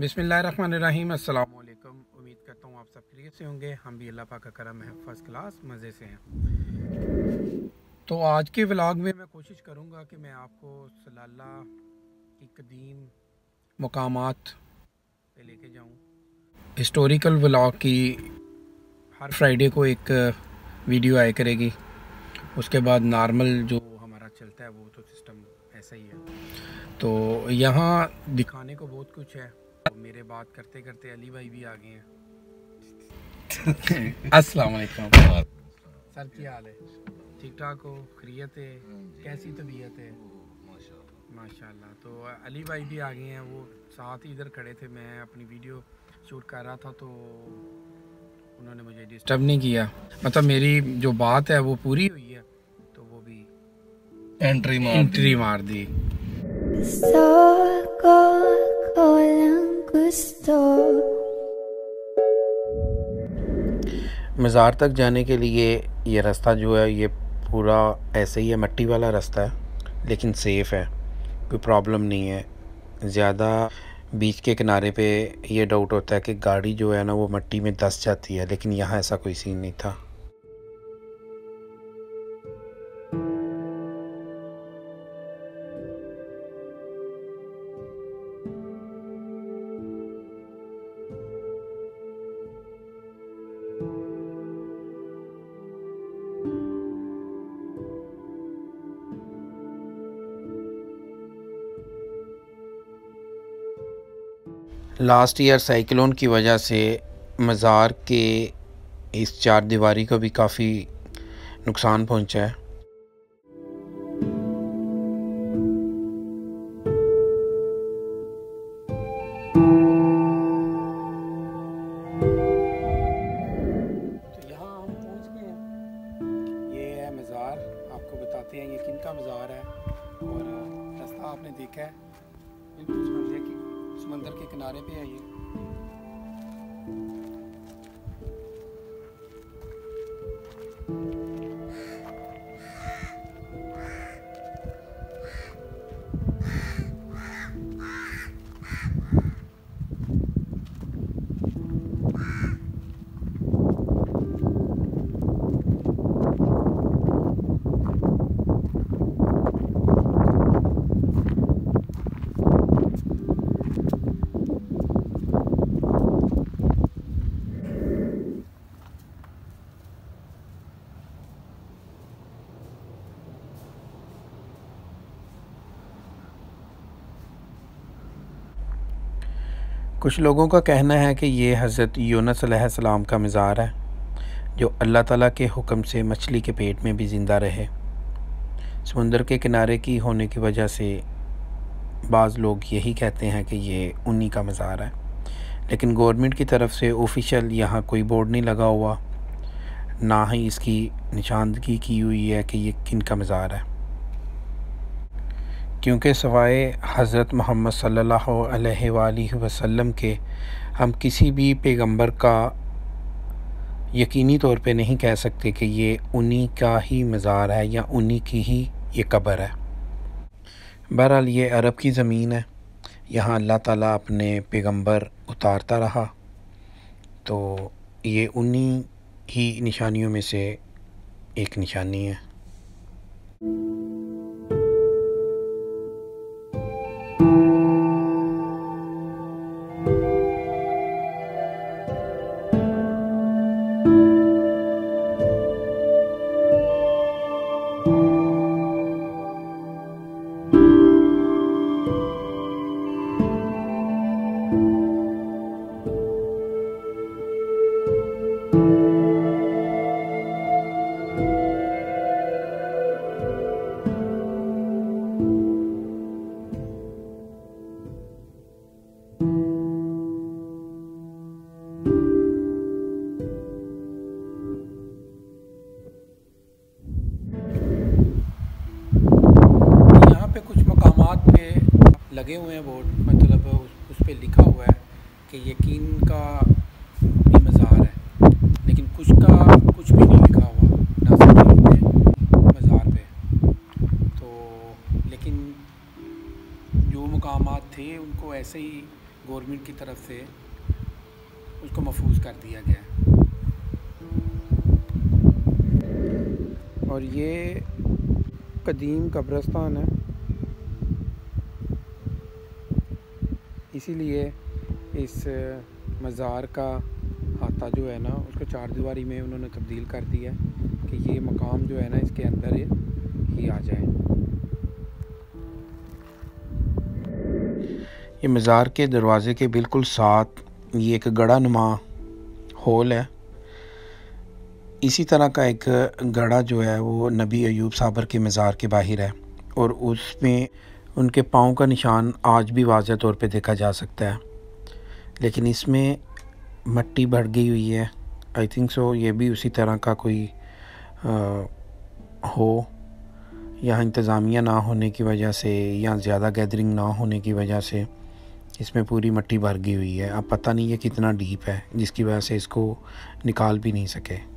बिस्मिल्लाहिर्रहमानिर्रहीम। अस्सलाम वालेकुम। उम्मीद करता हूँ आप सब खैरियत से होंगे। हम भी अल्लाह पाक का करम है फर्स्ट क्लास मज़े से हैं। तो आज के व्लॉग में मैं कोशिश करूँगा कि मैं आपको सलाला की कदीम मुकामात पे लेके जाऊँ। हिस्टोरिकल व्लॉग की हर फ्राइडे को एक वीडियो आया करेगी। उसके बाद नॉर्मल जो हमारा चलता है वो तो सिस्टम ऐसा ही है। तो यहाँ दिखाने को बहुत कुछ है। तो मेरे बात करते करते अली भाई भी आ गए हैं। अस्सलाम वालेकुम सर, क्या हाल है? ठीक ठाक हो? खैरियत है? कैसी तबीयत है? माशाल्लाह। तो अली भाई भी आ गए हैं, वो साथ ही इधर खड़े थे। मैं अपनी वीडियो शूट कर रहा था तो उन्होंने मुझे डिस्टर्ब नहीं किया। मतलब मेरी जो बात है वो पूरी हुई है तो वो भी एंट्री मार दी। मज़ार तक जाने के लिए ये रास्ता जो है ये पूरा ऐसे ही है, मिट्टी वाला रास्ता है, लेकिन सेफ़ है, कोई प्रॉब्लम नहीं है। ज़्यादा बीच के किनारे पे ये डाउट होता है कि गाड़ी जो है ना वो मिट्टी में धंस जाती है, लेकिन यहाँ ऐसा कोई सीन नहीं था। लास्ट ईयर साइक्लोन की वजह से मज़ार के इस चार दीवारी को भी काफ़ी नुकसान पहुंचा है। तो यहाँ हम पहुँच गए हैं। ये है मज़ार, आपको बताते हैं ये किनका मज़ार है। और रास्ता आपने देखा है, बिल्कुल समंदर के किनारे पे है ये। कुछ लोगों का कहना है कि ये हजरत यूनुस अलैहिस्सलाम का मज़ार है, जो अल्लाह ताला के हुक्म से मछली के पेट में भी ज़िंदा रहे। समंदर के किनारे की होने की वजह से बाज़ लोग यही कहते हैं कि ये उन्हीं का मज़ार है, लेकिन गवर्नमेंट की तरफ से ऑफिशियल यहाँ कोई बोर्ड नहीं लगा हुआ, ना ही इसकी निशानदगी की हुई है कि ये किन का मज़ार है, क्योंकि सवाए हज़रत मोहम्मद सल्लल्लाहु अलैहि वसल्लम के हम किसी भी पैगंबर का यकीनी तौर पे नहीं कह सकते कि ये उन्हीं का ही मज़ार है या उन्हीं की ही ये कब्र है। बहरहाल ये अरब की ज़मीन है, यहाँ अल्लाह ताला अपने पैगंबर उतारता रहा, तो ये उन्हीं ही निशानियों में से एक निशानी है। लगे हुए हैं बोर्ड, मतलब उस पर लिखा हुआ है कि ये किन का भी मज़ार है, लेकिन कुछ का कुछ भी नहीं लिखा हुआ ना सिर्फ मज़ार पे। तो लेकिन जो मुकामात थे उनको ऐसे ही गवर्नमेंट की तरफ से उसको महफूज कर दिया गया। और ये कदीम कब्रिस्तान है, इसीलिए इस मज़ार का हाथा जो है ना उसको चार दीवारी में उन्होंने तब्दील कर दिया कि ये मकाम जो है ना इसके अंदर ही आ जाए। ये मज़ार के दरवाज़े के बिल्कुल साथ ये एक गड़ा नुमा होल है। इसी तरह का एक गड़ा जो है वो नबी अय्यूब साबर के मज़ार के बाहर है और उसमें उनके पाँव का निशान आज भी वाज़ह तौर पे देखा जा सकता है, लेकिन इसमें मिट्टी भर गई हुई है। आई थिंक सो ये भी उसी तरह का कोई हो, यहाँ इंतज़ामिया ना होने की वजह से या ज़्यादा गैदरिंग ना होने की वजह से इसमें पूरी मिट्टी भर गई हुई है। अब पता नहीं ये कितना डीप है जिसकी वजह से इसको निकाल भी नहीं सके।